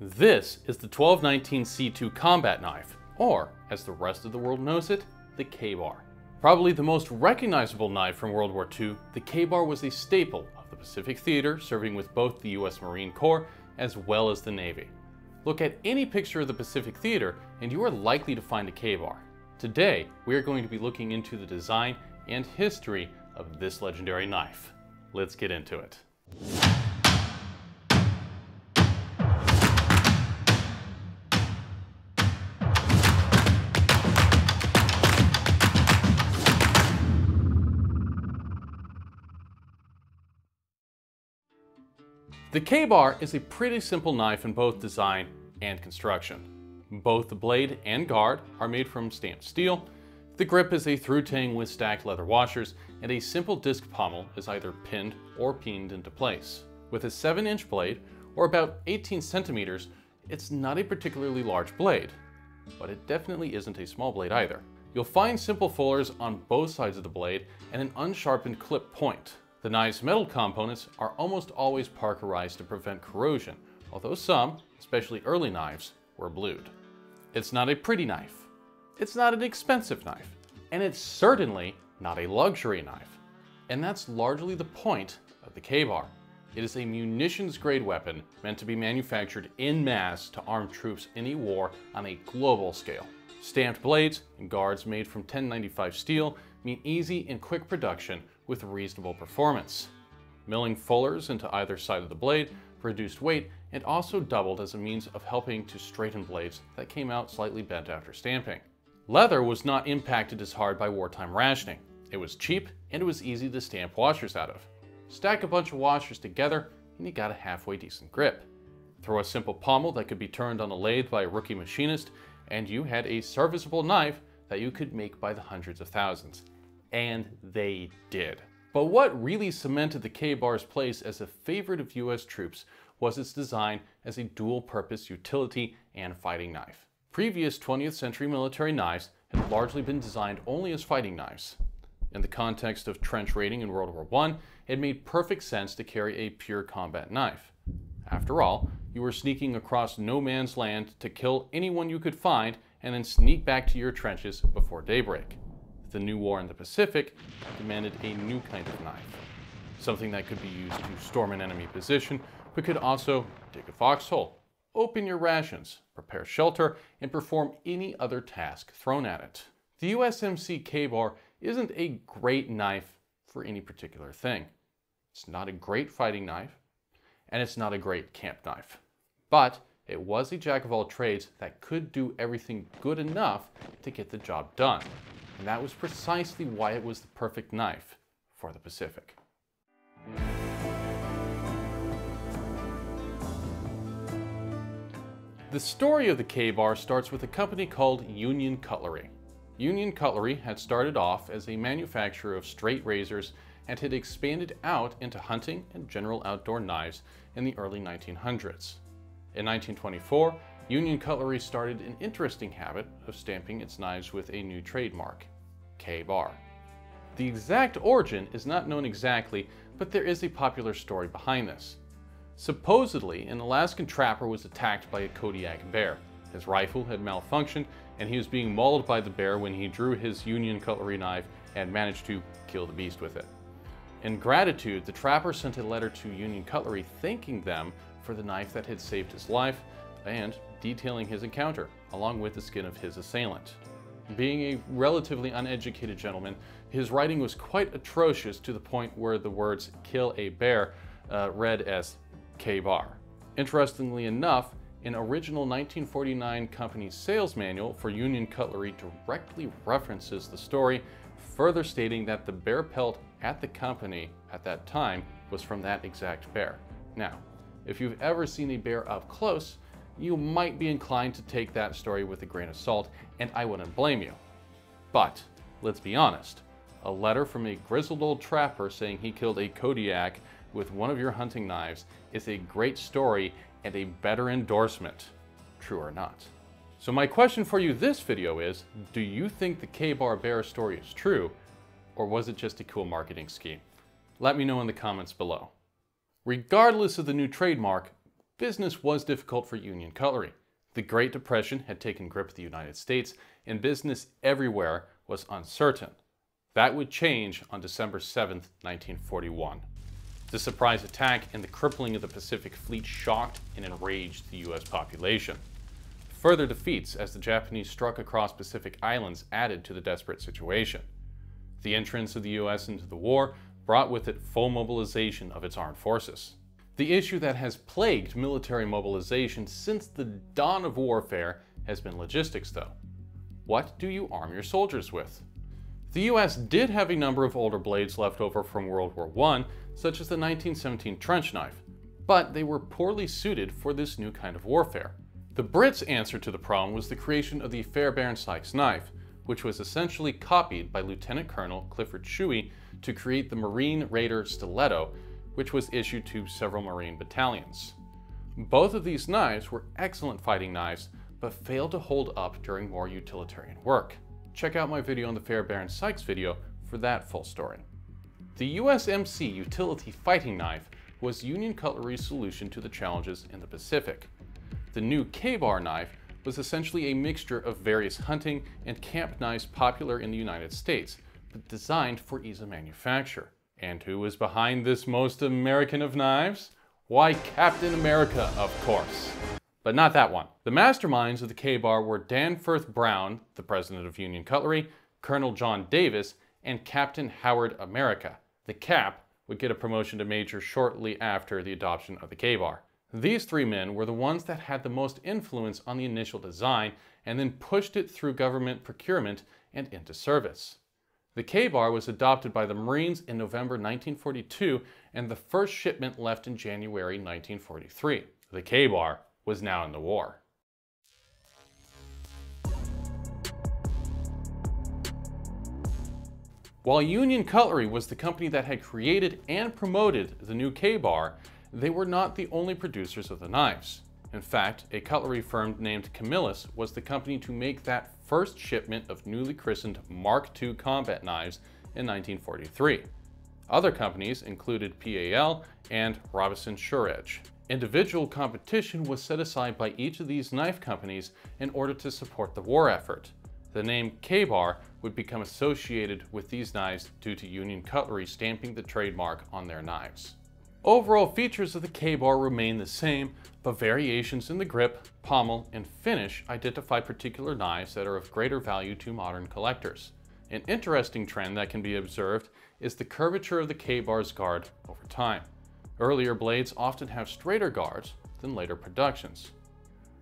This is the 1219C2 combat knife, or, as the rest of the world knows it, the Ka-Bar. Probably the most recognizable knife from World War II, the Ka-Bar was a staple of the Pacific Theater, serving with both the U.S. Marine Corps as well as the Navy. Look at any picture of the Pacific Theater and you are likely to find a Ka-Bar. Today, we are going to be looking into the design and history of this legendary knife. Let's get into it. The Ka-Bar is a pretty simple knife in both design and construction. Both the blade and guard are made from stamped steel. The grip is a through tang with stacked leather washers, and a simple disc pommel is either pinned or peened into place. With a 7-inch blade, or about 18 centimeters, it's not a particularly large blade, but it definitely isn't a small blade either. You'll find simple fullers on both sides of the blade and an unsharpened clip point. The knife's metal components are almost always parkerized to prevent corrosion, although some, especially early knives, were blued. It's not a pretty knife, it's not an expensive knife, and it's certainly not a luxury knife. And that's largely the point of the Ka-Bar. It is a munitions-grade weapon meant to be manufactured en masse to arm troops in a war on a global scale. Stamped blades and guards made from 1095 steel mean easy and quick production with reasonable performance. Milling fullers into either side of the blade reduced weight and also doubled as a means of helping to straighten blades that came out slightly bent after stamping. Leather was not impacted as hard by wartime rationing. It was cheap and it was easy to stamp washers out of. Stack a bunch of washers together and you got a halfway decent grip. Throw a simple pommel that could be turned on a lathe by a rookie machinist and you had a serviceable knife that you could make by the hundreds of thousands. And they did. But what really cemented the Ka-Bar's place as a favorite of US troops was its design as a dual-purpose utility and fighting knife. Previous 20th century military knives had largely been designed only as fighting knives. In the context of trench raiding in World War I, it made perfect sense to carry a pure combat knife. After all, you were sneaking across no man's land to kill anyone you could find and then sneak back to your trenches before daybreak. The new war in the Pacific demanded a new kind of knife, something that could be used to storm an enemy position, but could also dig a foxhole, open your rations, prepare shelter, and perform any other task thrown at it. The USMC Ka-Bar isn't a great knife for any particular thing. It's not a great fighting knife, and it's not a great camp knife. But it was a jack of all trades that could do everything good enough to get the job done. And that was precisely why it was the perfect knife for the Pacific. The story of the Ka-Bar starts with a company called Union Cutlery. Union Cutlery had started off as a manufacturer of straight razors and had expanded out into hunting and general outdoor knives in the early 1900s. In 1924, Union Cutlery started an interesting habit of stamping its knives with a new trademark, Ka-Bar. The exact origin is not known exactly, but there is a popular story behind this. Supposedly, an Alaskan trapper was attacked by a Kodiak bear. His rifle had malfunctioned, and he was being mauled by the bear when he drew his Union Cutlery knife and managed to kill the beast with it. In gratitude, the trapper sent a letter to Union Cutlery thanking them for the knife that had saved his life, and detailing his encounter, along with the skin of his assailant. Being a relatively uneducated gentleman, his writing was quite atrocious to the point where the words "kill a bear" read as Ka-Bar. Interestingly enough, an original 1949 company sales manual for Union Cutlery directly references the story, further stating that the bear pelt at the company at that time was from that exact bear. Now, if you've ever seen a bear up close, you might be inclined to take that story with a grain of salt, and I wouldn't blame you. But let's be honest, a letter from a grizzled old trapper saying he killed a Kodiak with one of your hunting knives is a great story and a better endorsement, true or not. So my question for you this video is, do you think the Ka-Bar bear story is true, or was it just a cool marketing scheme? Let me know in the comments below. Regardless of the new trademark, Business was difficult for Union Cutlery. The Great Depression had taken grip of the United States, and business everywhere was uncertain. That would change on December 7, 1941. The surprise attack and the crippling of the Pacific Fleet shocked and enraged the U.S. population. Further defeats as the Japanese struck across Pacific islands added to the desperate situation. The entrance of the U.S. into the war brought with it full mobilization of its armed forces. The issue that has plagued military mobilization since the dawn of warfare has been logistics, though. What do you arm your soldiers with? The U.S. did have a number of older blades left over from World War I, such as the 1917 trench knife, but they were poorly suited for this new kind of warfare. The Brits' answer to the problem was the creation of the Fairbairn-Sykes knife, which was essentially copied by Lieutenant Colonel Clifford Chute to create the Marine Raider Stiletto, which was issued to several Marine battalions. Both of these knives were excellent fighting knives, but failed to hold up during more utilitarian work. Check out my video on the Fairbairn-Sykes video for that full story. The USMC utility fighting knife was Union Cutlery's solution to the challenges in the Pacific. The new Ka-Bar knife was essentially a mixture of various hunting and camp knives popular in the United States, but designed for ease of manufacture. And who was behind this most American of knives? Why, Captain America, of course. But not that one. The masterminds of the Ka-Bar were Danforth Brown, the president of Union Cutlery, Colonel John Davis, and Captain Howard America. The Cap would get a promotion to major shortly after the adoption of the Ka-Bar. These three men were the ones that had the most influence on the initial design and then pushed it through government procurement and into service. The Ka-Bar was adopted by the Marines in November 1942, and the first shipment left in January 1943. The Ka-Bar was now in the war. While Union Cutlery was the company that had created and promoted the new Ka-Bar, they were not the only producers of the knives. In fact, a cutlery firm named Camillus was the company to make that first shipment of newly christened Mark II combat knives in 1943. Other companies included PAL and Robinson Sure Edge. Individual competition was set aside by each of these knife companies in order to support the war effort. The name Ka-Bar would become associated with these knives due to Union Cutlery stamping the trademark on their knives. Overall features of the Ka-Bar remain the same, but variations in the grip, pommel, and finish identify particular knives that are of greater value to modern collectors. An interesting trend that can be observed is the curvature of the Ka-Bar's guard over time. Earlier blades often have straighter guards than later productions.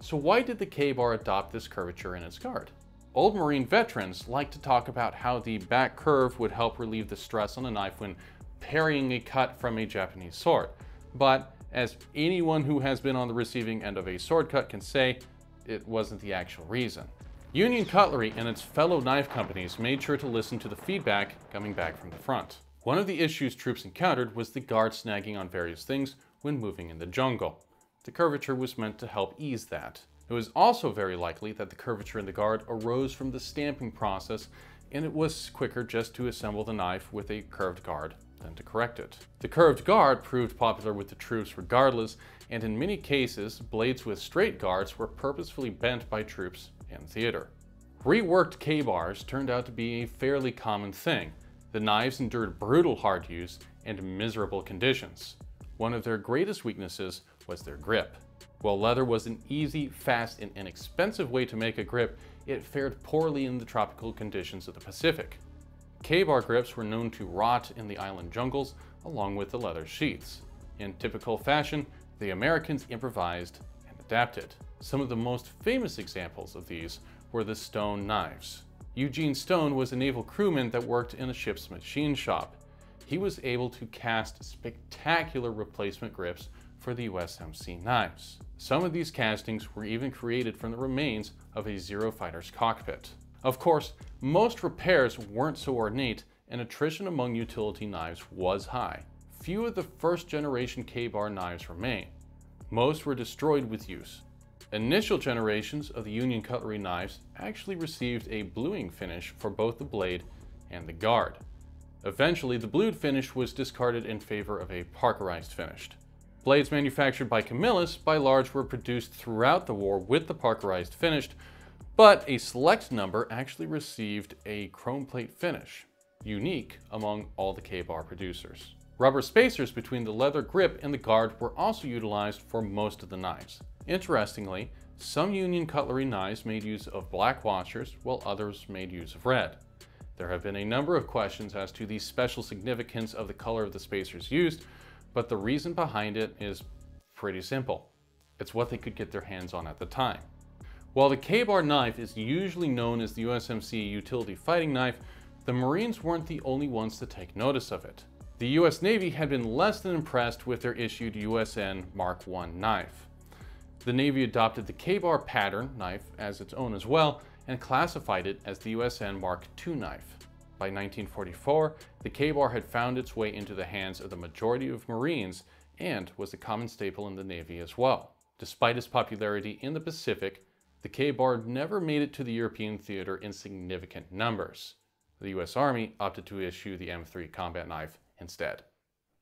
So why did the Ka-Bar adopt this curvature in its guard? Old Marine veterans like to talk about how the back curve would help relieve the stress on a knife when parrying a cut from a Japanese sword. But as anyone who has been on the receiving end of a sword cut can say, it wasn't the actual reason. Union Cutlery and its fellow knife companies made sure to listen to the feedback coming back from the front. One of the issues troops encountered was the guard snagging on various things when moving in the jungle. The curvature was meant to help ease that. It was also very likely that the curvature in the guard arose from the stamping process, and it was quicker just to assemble the knife with a curved guard than to correct it. The curved guard proved popular with the troops regardless, and in many cases, blades with straight guards were purposefully bent by troops and theater. Reworked Ka-Bars turned out to be a fairly common thing. The knives endured brutal hard use and miserable conditions. One of their greatest weaknesses was their grip. While leather was an easy, fast, and inexpensive way to make a grip, it fared poorly in the tropical conditions of the Pacific. Ka-Bar grips were known to rot in the island jungles along with the leather sheaths. In typical fashion, the Americans improvised and adapted. Some of the most famous examples of these were the stone knives. Eugene Stone was a naval crewman that worked in a ship's machine shop. He was able to cast spectacular replacement grips for the USMC knives. Some of these castings were even created from the remains of a Zero fighter's cockpit. Of course, most repairs weren't so ornate, and attrition among utility knives was high. Few of the first generation Ka-Bar knives remain. Most were destroyed with use. Initial generations of the Union Cutlery knives actually received a bluing finish for both the blade and the guard. Eventually, the blued finish was discarded in favor of a parkerized finish. Blades manufactured by Camillus by large were produced throughout the war with the Parkerized finish, but a select number actually received a chrome plate finish, unique among all the Ka-Bar producers. Rubber spacers between the leather grip and the guard were also utilized for most of the knives. Interestingly, some Union Cutlery knives made use of black washers, while others made use of red. There have been a number of questions as to the special significance of the color of the spacers used, but the reason behind it is pretty simple. It's what they could get their hands on at the time. While the Ka-Bar knife is usually known as the USMC utility fighting knife, the Marines weren't the only ones to take notice of it. The US Navy had been less than impressed with their issued USN Mark I knife. The Navy adopted the Ka-Bar pattern knife as its own as well, and classified it as the USN Mark II knife. By 1944, the Ka-Bar had found its way into the hands of the majority of Marines and was a common staple in the Navy as well. Despite its popularity in the Pacific, the Ka-Bar never made it to the European theater in significant numbers. The US Army opted to issue the M3 combat knife instead.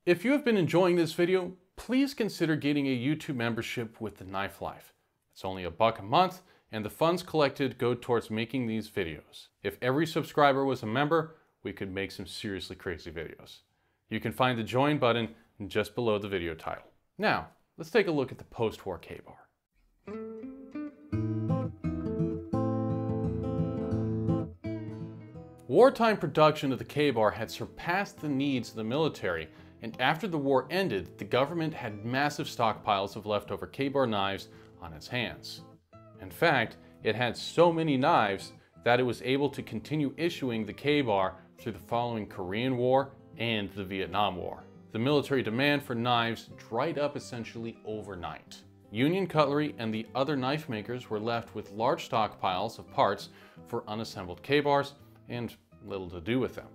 If you have been enjoying this video, please consider getting a YouTube membership with The Knife Life. It's only $1 a month, and the funds collected go towards making these videos. If every subscriber was a member, we could make some seriously crazy videos. You can find the join button just below the video title. Now, let's take a look at the post-war Ka-Bar. Wartime production of the Ka-Bar had surpassed the needs of the military, and after the war ended, the government had massive stockpiles of leftover Ka-Bar knives on its hands. In fact, it had so many knives that it was able to continue issuing the Ka-Bar through the following Korean War and the Vietnam War. The military demand for knives dried up essentially overnight. Union Cutlery and the other knife makers were left with large stockpiles of parts for unassembled Ka-Bars and little to do with them.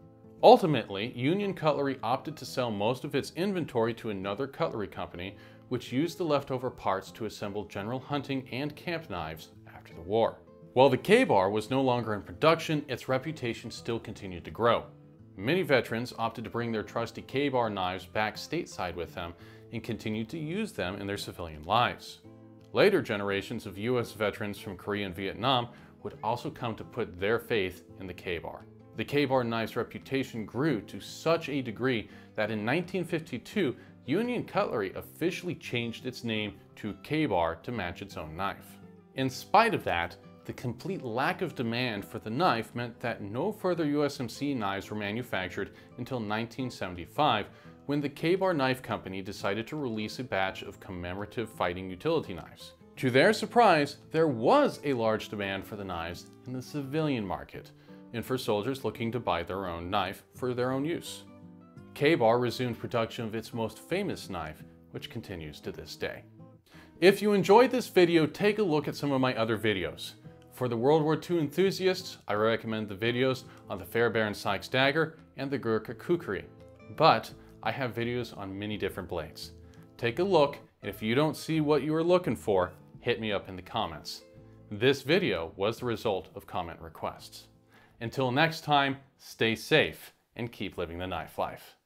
Ultimately, Union Cutlery opted to sell most of its inventory to another cutlery company, which used the leftover parts to assemble general hunting and camp knives after the war. While the Ka-Bar was no longer in production, its reputation still continued to grow. Many veterans opted to bring their trusty Ka-Bar knives back stateside with them and continued to use them in their civilian lives. Later generations of US veterans from Korea and Vietnam would also come to put their faith in the Ka-Bar. The Ka-Bar knife's reputation grew to such a degree that in 1952, Union Cutlery officially changed its name to Ka-Bar to match its own knife. In spite of that, the complete lack of demand for the knife meant that no further USMC knives were manufactured until 1975, when the Ka-Bar Knife Company decided to release a batch of commemorative fighting utility knives. To their surprise, there was a large demand for the knives in the civilian market, and for soldiers looking to buy their own knife for their own use. Ka-Bar resumed production of its most famous knife, which continues to this day. If you enjoyed this video, take a look at some of my other videos. For the World War II enthusiasts, I recommend the videos on the Fairbairn-Sykes dagger and the Gurkha kukri, but I have videos on many different blades. Take a look, and if you don't see what you are looking for, hit me up in the comments. This video was the result of comment requests. Until next time, stay safe and keep living the knife life.